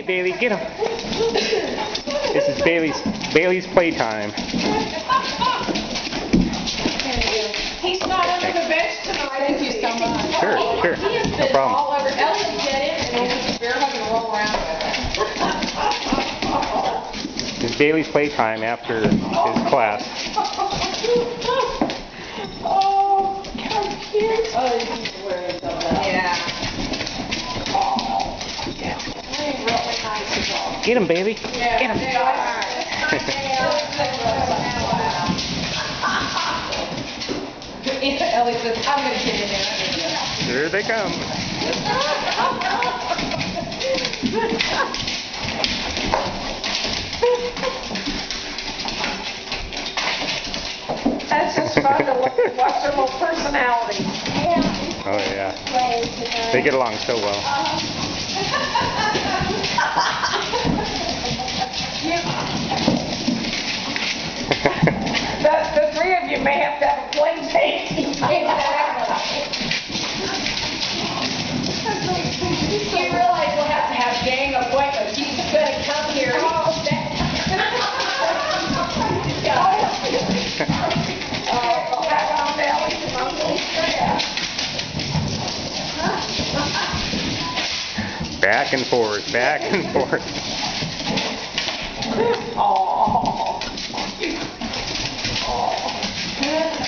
Hey Bailey, get him. This is Bailey's playtime. He's not under the bench tonight. Thank you so much. Sure, no problem. All over Ellen get in, and we'll just bear hug and roll around. This is Bailey's playtime after his class. Oh, how cute! Oh, he's wearing that. Yeah. Get him, baby. Yeah, get him. Ellie says, I'm going to get in there. Here they come. That's just fun to watch their little personality. Yeah. Oh, yeah. They get along so well. The three of you may have to have a play date. You realize we'll have to have gang appointments. He's going to come here. Back and forth, back and forth. Aww. Aww.